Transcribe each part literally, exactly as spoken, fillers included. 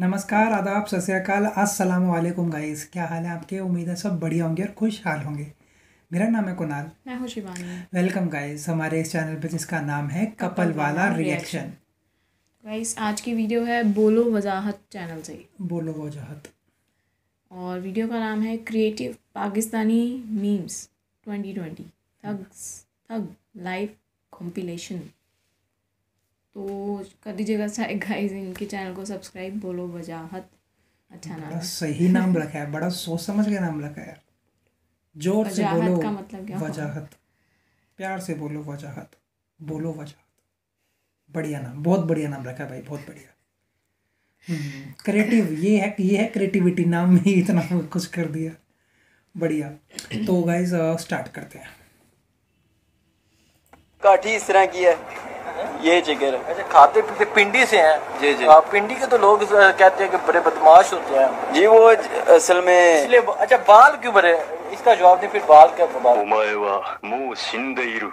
नमस्कार, आदाब, सत श्री अकाल, अस्सलाम वालेकुम गाइस। क्या हाल है आपके? उम्मीद है सब बढ़िया होंगे और खुशहाल होंगे। मेरा नाम है कुणाल। मैं हूं शिवानी। वेलकम गाइस हमारे इस चैनल पे जिसका नाम है कपल वाला रिएक्शन। गाइस आज की वीडियो है बोलो वजाहत चैनल से, बोलो वजाहत, और वीडियो का नाम है creative Pakistani memes twenty twenty thugs thug live compilation. तो कर दीजिएगा गाइस इनके चैनल को सब्सक्राइब। बोलो वजाहत अच्छा नाम, सही नाम रखा है, बड़ा सोच समझ के नाम रखा है। जोर से बोलो का मतलब क्या? वजाहत, प्यार से बोलो वजाहत, बोलो वजाहत। बढ़िया नाम, बहुत बढ़िया नाम रखा है भाई, बहुत बढ़िया। क्रिएटिव ये है, ये है क्रिएटिविटी, नाम ही इतना कुछ कर दिया, बढ़िया। तो गाइस स्टार्ट करते हैं। काठी इस तरह की है, ये जिगर है। अच्छा, खाते पीते पिंडी से हैं। जी जी। आप पिंडी के तो लोग कहते हैं कि बड़े बदमाश होते हैं जी, वो असल में इसलिए। अच्छा बाल क्यों बड़े? इसका जवाब नहीं, फिर बाल क्या बाल? ओमाए वा मो शिंदेइरु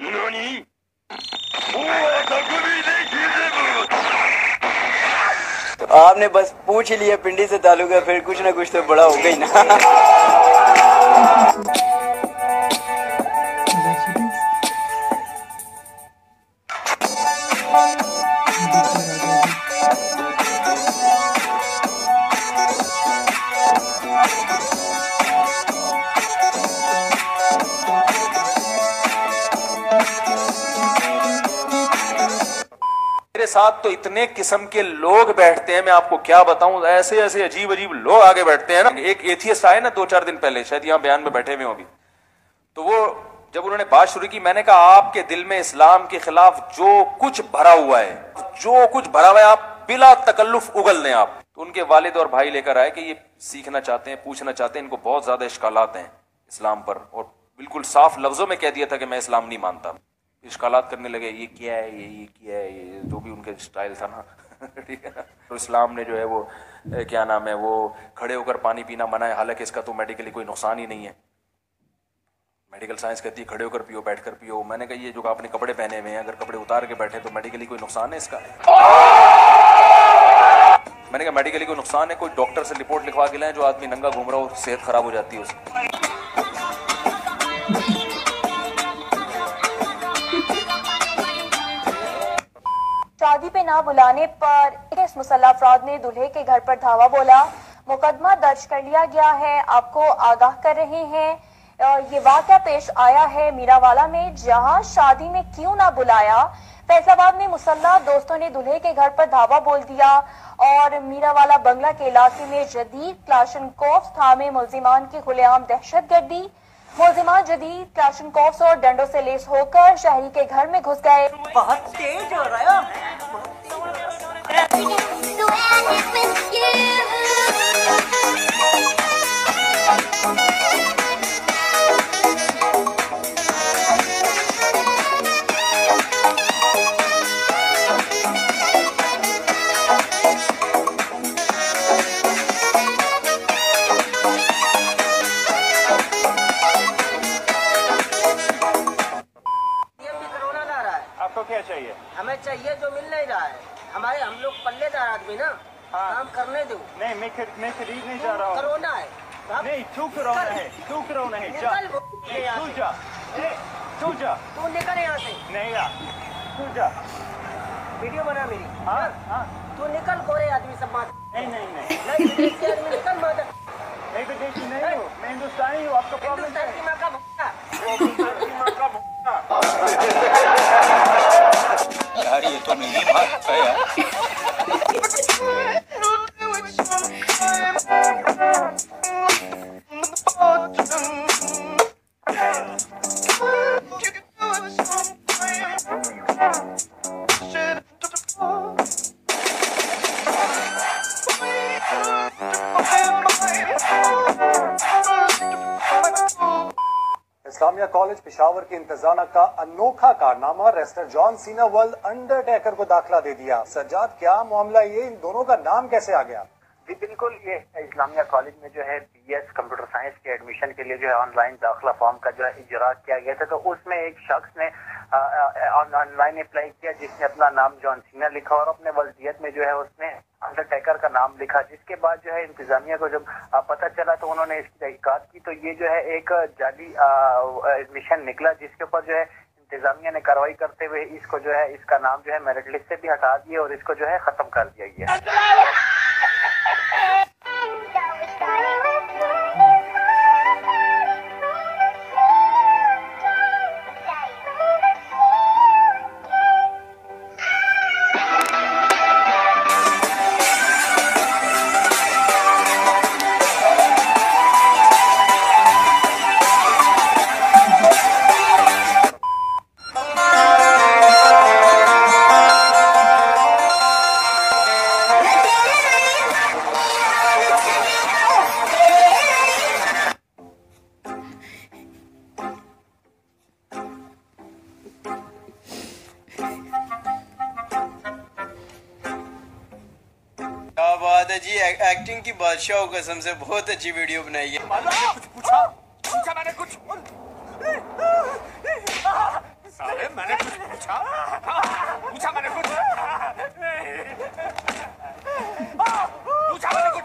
नानी वो तकबीर नहीं। तो आपने बस पूछ लिया पिंडी से ताल्लुक है, फिर कुछ ना कुछ तो बड़ा हो गई ना। साथ तो इतने किस्म के लोग बैठते हैं, मैं आपको क्या बताऊं, ऐसे ऐसे अजीब अजीब लोग आगे बैठते हैं ना। एक एथियस्ट आए ना दो चार दिन पहले, शायद यहाँ बयान में बैठे हुए हो अभी, तो वो जब उन्होंने बात शुरू की, मैंने कहा आपके दिल में इस्लाम के खिलाफ जो कुछ भरा हुआ है, जो कुछ भरा हुआ है, आप बिला तकल्लुफ उगल दें आप। तो उनके वालिद और भाई लेकर आए कि ये सीखना चाहते हैं, पूछना चाहते हैं, इनको बहुत ज्यादा इश्कालात हैं इस्लाम पर, और बिल्कुल साफ लफ्जों में कह दिया था कि मैं इस्लाम नहीं मानता। इश्कालात करने लगे, ये क्या है, ये ये क्या है, ये जो भी उनके स्टाइल था ना, ठीक है। तो इस्लाम ने जो है वो क्या नाम है, वो खड़े होकर पानी पीना मना है, हालांकि इसका तो मेडिकली कोई नुकसान ही नहीं है। मेडिकल साइंस कहती है खड़े होकर पियो, बैठ कर पियो। मैंने कहा ये जो आपने कपड़े पहने हुए हैं, अगर कपड़े उतार के बैठे तो मेडिकली कोई नुकसान है इसका? मैंने कहा मेडिकली कोई नुकसान है, कोई डॉक्टर से रिपोर्ट लिखवा के लाएं, जो आदमी नंगा घूम रहा हो सेहत खराब हो जाती है उसकी। शादी पे ना बुलाने पर इस मुसल्ला अफराद ने दूल्हे के घर पर धावा बोला। मुकदमा दर्ज कर लिया गया है, आपको आगाह कर रहे हैं। ये वाकया पेश आया है मीरावाला में, जहां शादी में क्यों ना बुलाया। फैसलाबाद में मुसल्ला दोस्तों ने दूल्हे के घर पर धावा बोल दिया, और मीरावाला बंगला के इलाके में जदीद क्लाशनकोफ थामे मुलजिमान की खुलेआम दहशत गर्दी। मुलजिमान जदीद क्लाशनकोफ और डंडों से लेस होकर शहरी के घर में घुस गए। बहुत तेज हो रहा है। आपको क्या चाहिए? हमें चाहिए जो मिल नहीं रहा है, हमारे हम लोग पल्लेदार आदमी ना, काम करने दो। नहीं मैं मैं खरीद नहीं जा रहा हूँ, कोरोना है। नहीं तू कोरोना है, तू कोरोना है, जा तू, जा तू, जा तू निकल यहाँ से। नहीं यार तू जा, वीडियो बना मेरी। हाँ हाँ तू निकल, गोरे आदमी सब माता। नहीं नहीं नहीं नहीं आदमी निकल माता। नहीं तो देशी नहीं हूँ मैं, हिंदुस्तानी हूँ। आपको हिंदुस्तान की माँ का भुक्का, हिंदुस्तान की माँ का भुक्का यार, ये तो मेरी बात है यार। इस्लामिया कॉलेज पेशावर के इंतजाना का अनोखा कारनामा, wrestler John Cena world Undertaker को दाखिला दे दिया। सज्जाद क्या मामला, ये इन दोनों का नाम कैसे आ गया? जी बिल्कुल, ये इस्लामिया कॉलेज में जो है बीएस कंप्यूटर साइंस के एडमिशन के लिए जो है ऑनलाइन दाखिला फॉर्म का जो है इजरा किया गया था, तो उसमें एक शख्स ने ऑनलाइन अप्लाई किया जिसने अपना नाम जॉन सीना लिखा और अपने वल्दियत में जो है उसने अंडरटेकर का नाम लिखा, जिसके बाद जो है इंतजामिया को जब पता चला तो उन्होंने इसकी तहकीकात की, तो ये जो है एक जाली एडमिशन निकला, जिसके ऊपर जो है इंतजामिया ने कार्रवाई करते हुए इसको जो है इसका नाम जो है मेरिट लिस्ट से भी हटा दिया और इसको जो है खत्म कर दिया गया। जी एक, एक्टिंग की बादशाह हो कसम से, बहुत अच्छी वीडियो बनाई है। कुछ पूछा पूछा मैंने कुछ साले मैंने कुछ पूछा पूछा मैंने कुछ पूछा मैंने कुछ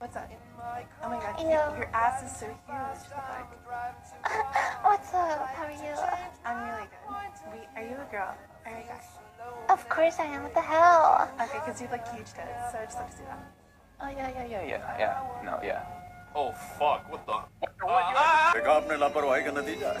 What's up? Oh my god, your ass is so huge. What's up? How are you? I'm really good. Wait, are you a girl? Are you a guy? Of course I am. What the hell? Okay, because you have like huge tits, so I just love to see that. Oh yeah, yeah, yeah, yeah, yeah. No, yeah. Oh fuck! What the? देखा आपने लापरवाही का नतीजा।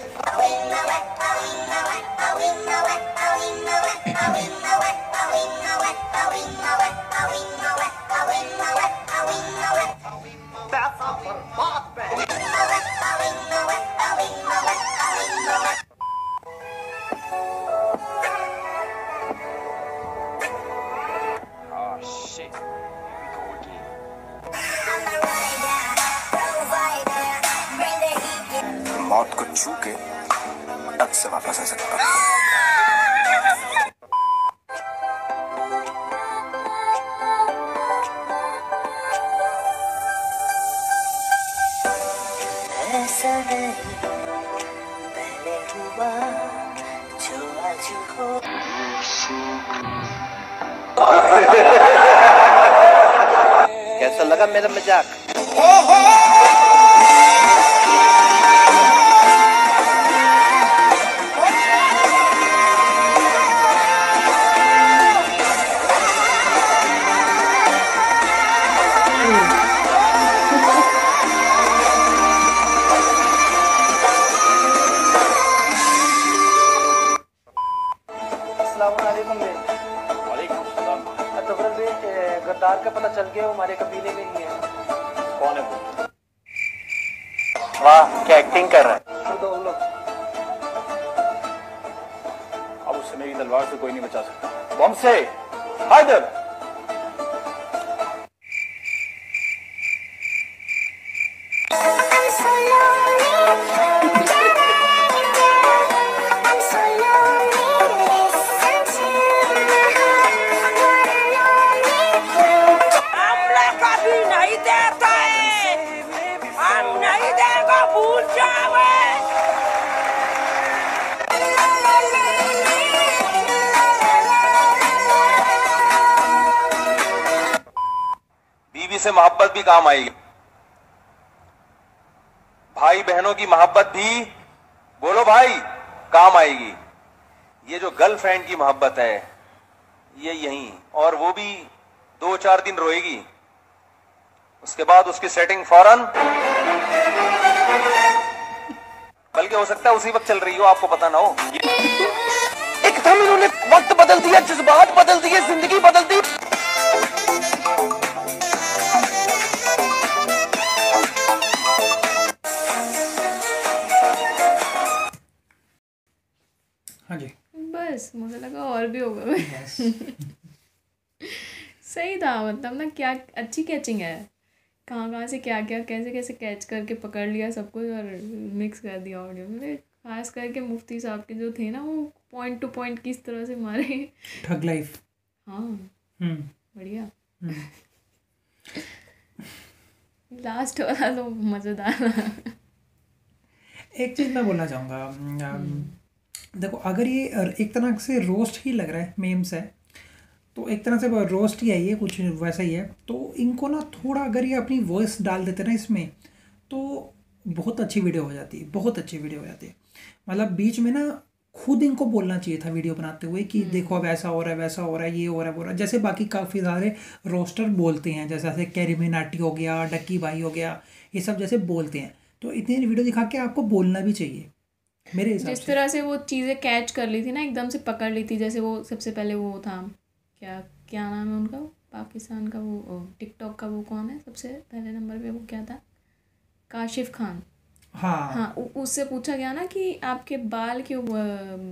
मौत को छू के तब से वापस आ सकता है। ऐसा नहीं पहले हुआ जो आज को। कैसा लगा मेरा मजाक? गद्दार का पता चल गया, वो हमारे कबीले में ही है। कौन है वो? वाह क्या एक्टिंग कर रहा है। दो लोग अब उससे मेरी तलवार से कोई नहीं बचा सकता। बम से हैदर से मोहब्बत भी काम आएगी, भाई बहनों की मोहब्बत भी बोलो भाई काम आएगी। ये जो गर्लफ्रेंड की मोहब्बत है ये यहीं, और वो भी दो चार दिन रोएगी, उसके बाद उसकी सेटिंग फौरन, बल्कि हो सकता है उसी वक्त चल रही हो, आपको पता ना हो। एकदम इन्होंने वक्त बदल दिया, जज्बात बदल दिए, जिंदगी बदल दी। बस मुझे लगा और भी होगा। yes. सही था, मतलब ना क्या अच्छी कैचिंग है, कहाँ कहाँ से क्या क्या कैसे कैसे कैच करके पकड़ लिया सब कुछ और मिक्स कर दिया ऑडियो में। खास करके मुफ्ती साहब के जो थे ना, वो पॉइंट टू पॉइंट किस तरह से मारे। Thug life. हाँ बढ़िया। लास्ट वाला तो मज़ेदार। एक चीज़ मैं बोलना चाहूँगा, देखो अगर ये एक तरह से रोस्ट ही लग रहा है, मेम्स है तो एक तरह से रोस्ट ही है, ये कुछ वैसा ही है। तो इनको ना थोड़ा अगर ये अपनी वॉइस डाल देते ना इसमें तो बहुत अच्छी वीडियो हो जाती है, बहुत अच्छी वीडियो हो जाती है। मतलब बीच में ना खुद इनको बोलना चाहिए था वीडियो बनाते हुए कि देखो अब ऐसा हो रहा है, वैसा हो रहा है, ये हो रहा है, वो रहा है, जैसे बाकी काफ़ी सारे रोस्टर बोलते हैं, जैसे जैसे कैरिमिनाटी हो गया, डक्की भाई हो गया, ये सब जैसे बोलते हैं। तो इतनी वीडियो दिखा के आपको बोलना भी चाहिए मेरे हिसाब से। जिस तरह से वो चीज़ें कैच कर ली थी ना, एकदम से पकड़ ली थी, जैसे वो सबसे पहले वो था क्या क्या नाम है उनका, पाकिस्तान का वो टिकटॉक का वो कौन है सबसे पहले नंबर पे, वो क्या था, काशिफ खान। हाँ हाँ, उससे पूछा गया ना कि आपके बाल क्यों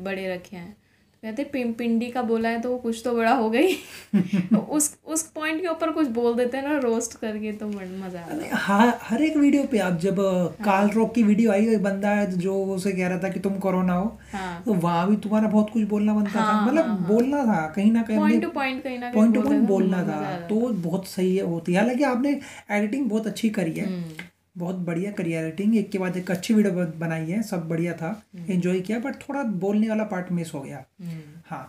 बड़े रखे हैं, कहते पिंडी का बोला है तो वो कुछ तो बड़ा हो गई। उस उस पॉइंट के ऊपर कुछ बोल देते हैं ना रोस्ट करके, तो मजा आता है। हाँ, हर एक वीडियो पे आप जब हाँ। काल रोक की वीडियो आई, बंदा है जो उसे कह रहा था कि तुम कोरोना हो, हाँ। तो वहाँ भी तुम्हारा बहुत कुछ बोलना बनता हाँ, था, मतलब हाँ, बोलना था कहीं ना कहीं, पॉइंट टू पॉइंट कहीं ना पॉइंट टू पॉइंट बोलना था, तो बहुत सही होती है। हालांकि आपने एडिटिंग बहुत अच्छी करी है, बहुत बढ़िया करी है एडिटिंग, एक के बाद एक अच्छी वीडियो बनाई है, सब बढ़िया था, एंजॉय किया, बट थोड़ा बोलने वाला पार्ट मिस हो गया। हाँ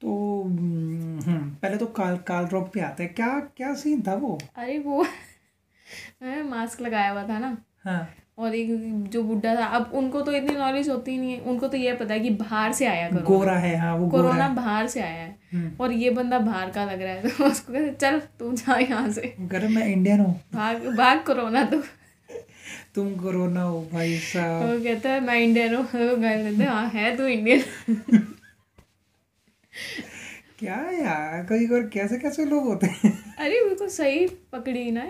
तो पहले तो काल काल ड्रॉप पे आते हैं, क्या क्या सीन था वो। अरे वो मास्क लगाया हुआ था ना, हाँ, और एक जो बुड्ढा था, अब उनको तो इतनी नॉलेज होती नहीं है, उनको तो ये पता है कि बाहर से आया कोरोना, गोरा है, हाँ, वो कोरोना बाहर से आया है और ये बंदा बाहर का लग रहा है, तो उसको कहते चल तू जा यहाँ से, मैं इंडियन हूँ, भाग भाग कोरोना, तो तुम कोरोना हो भाई साहब, वो कहता है मैं इंडियन हूँ, कहते हाँ है तू इंडियन। क्या यार, कई और कैसे कैसे लोग होते हैं। अरे वो तो सही पकड़ी ना,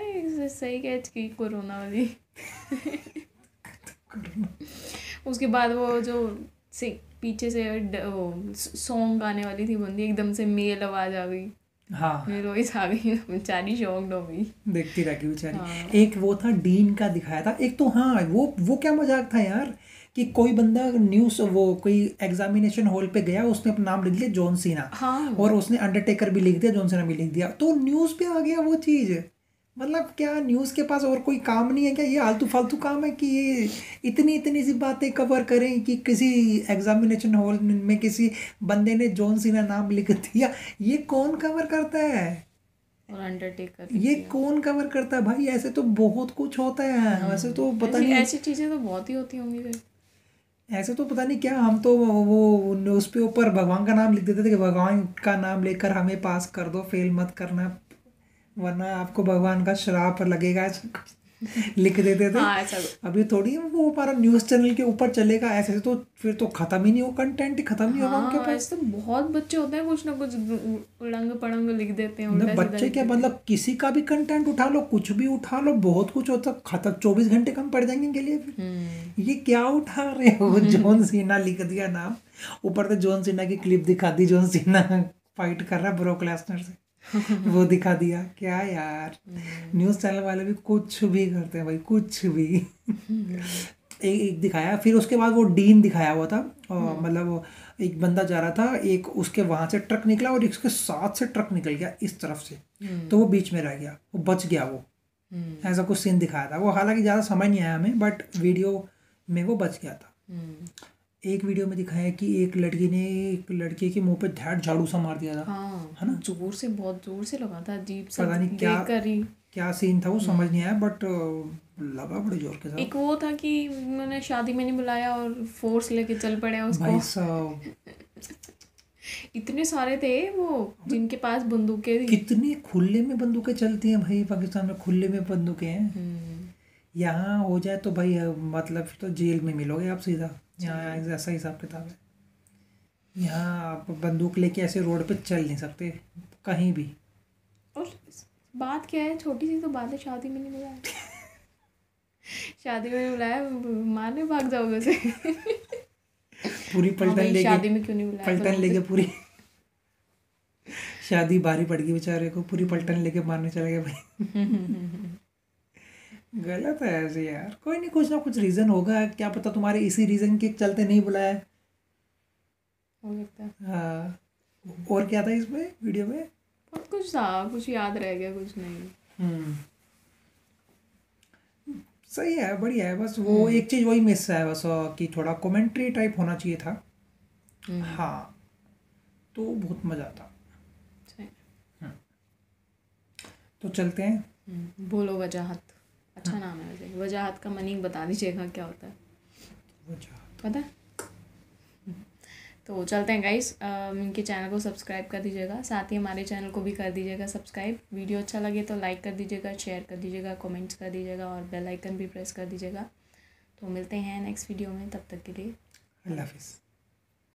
सही कैच की कोरोना वाली। उसके बाद वो जो से पीछे से सॉन्ग आने वाली थी, बंदी एकदम से मेल आवाज आ गई, हाँ, रोइस आ गई, बेचारी शॉक्ड हो गई, देखती रह गई बेचारी। हाँ। एक वो था डीन का दिखाया था एक तो, हाँ वो वो क्या मजाक था यार कि कोई बंदा न्यूज वो कोई एग्जामिनेशन हॉल पे गया, उसने अपना नाम लिख लिया जॉन सीना, हाँ, और उसने अंडरटेकर भी लिख दिया, जॉन सीना भी लिख दिया, तो न्यूज पे आ गया वो चीज़। मतलब क्या न्यूज़ के पास और कोई काम नहीं है क्या, ये आलतू फालतू काम है कि ये इतनी इतनी सी बातें कवर करें कि किसी एग्जामिनेशन हॉल में किसी बंदे ने जॉन सीना नाम लिख दिया, ये कौन कवर करता है, और अंडरटेकर ये कौन कवर करता है भाई। ऐसे तो बहुत कुछ होता है, वैसे तो पता नहीं, ऐसी चीज़ें तो बहुत ही होती होंगी, ऐसे तो पता नहीं क्या। हम तो वो न्यूज़ पे ऊपर भगवान का नाम लिख देते थे कि भगवान का नाम लेकर हमें पास कर दो, फेल मत करना वरना आपको भगवान का श्राप लगेगा, ऐसा कुछ लिख देते थे। हाँ, अभी थोड़ी वो हमारा न्यूज़ चैनल के ऊपर चलेगा ऐसे, तो फिर तो ख़त्म ही नहीं हो, कंटेंट ख़त्म ही होगा उनके पास। तो बहुत बच्चे होते हैं कुछ ना कुछ उलंग पड़ंग लिख देते हैं बच्चे, क्या मतलब किसी का भी कंटेंट उठा लो, कुछ भी उठा लो, बहुत कुछ होता, ख़त्म चौबीस घंटे कम पड़ जाएंगे इनके लिए। फिर ये क्या उठा रहे हो, जॉन सीना लिख दिया नाम, ऊपर से जॉन सीना की क्लिप दिखा दी, जॉन सीना फाइट कर रहा है ब्रो क्लासनर से, वो दिखा दिया। क्या यार, न्यूज़ चैनल वाले भी कुछ भी करते हैं भाई, कुछ भी। एक एक दिखाया, फिर उसके बाद वो डीन दिखाया हुआ था, मतलब एक बंदा जा रहा था, एक उसके वहाँ से ट्रक निकला और इसके साथ से ट्रक निकल गया इस तरफ से, तो वो बीच में रह गया, वो बच गया, वो ऐसा कुछ सीन दिखाया था वो। हालांकि ज़्यादा समझ नहीं आया हमें, बट वीडियो में वो बच गया था। एक वीडियो में दिखाया कि एक लड़की ने एक लड़के के मुंह पे धैट झाड़ू सा मार दिया था, हाँ, है ना, जोर से, बहुत जोर से लगा था, अजीब सा, पता नहीं क्या करी, क्या सीन था वो समझ नहीं आया, बट लगा बड़े जोर के साथ। एक वो था कि मैंने शादी में नहीं बुलाया और फोर्स लेके चल पड़े उसको, भाई साहब। इतने सारे थे वो जिनके पास बंदूकें, कितने खुले में बंदूकें चलती हैं भाई पाकिस्तान में, खुले में बंदूकें हैं, यहाँ हो जाए तो भाई मतलब तो जेल में मिलोगे आप सीधा, यहाँ ऐसा हिसाब किताब है, यहाँ आप बंदूक लेके ऐसे रोड पे चल नहीं सकते कहीं भी। और बात क्या है, छोटी सी तो बात है, शादी में नहीं बुलाया। शादी में नहीं बुलाया, मारने भाग जाओगे उसे। पूरी पलटन लेके, शादी में क्यों नहीं बुलाया, पलटन लेके पूरी शादी भारी पड़ गई बेचारे को, पूरी पलटन लेके मारने चले गए भाई। गलत है ऐसे यार, कोई नहीं, कुछ ना कुछ रीज़न होगा, क्या पता तुम्हारे इसी रीज़न के चलते नहीं बुलाया हो सकता है। हाँ, और क्या था इसमें वीडियो में, बहुत कुछ था, कुछ याद रह गया, कुछ नहीं। सही है, बढ़िया है, बस वो एक चीज़ वही मिस है बस, कि थोड़ा कमेंट्री टाइप होना चाहिए था, हाँ, तो बहुत मज़ा आता। तो चलते हैं, बोलो वजाहत। अच्छा नाम है वैसे। वजाहत का मीनिंग बता दीजिएगा क्या होता है वजाहत, पता है? तो चलते हैं गाइस, इनके चैनल को सब्सक्राइब कर दीजिएगा, साथ ही हमारे चैनल को भी कर दीजिएगा सब्सक्राइब। वीडियो अच्छा लगे तो लाइक कर दीजिएगा, शेयर कर दीजिएगा, कमेंट्स कर दीजिएगा और बेल आइकन भी प्रेस कर दीजिएगा। तो मिलते हैं नेक्स्ट वीडियो में, तब तक के लिए अल्लाह हाफिज़।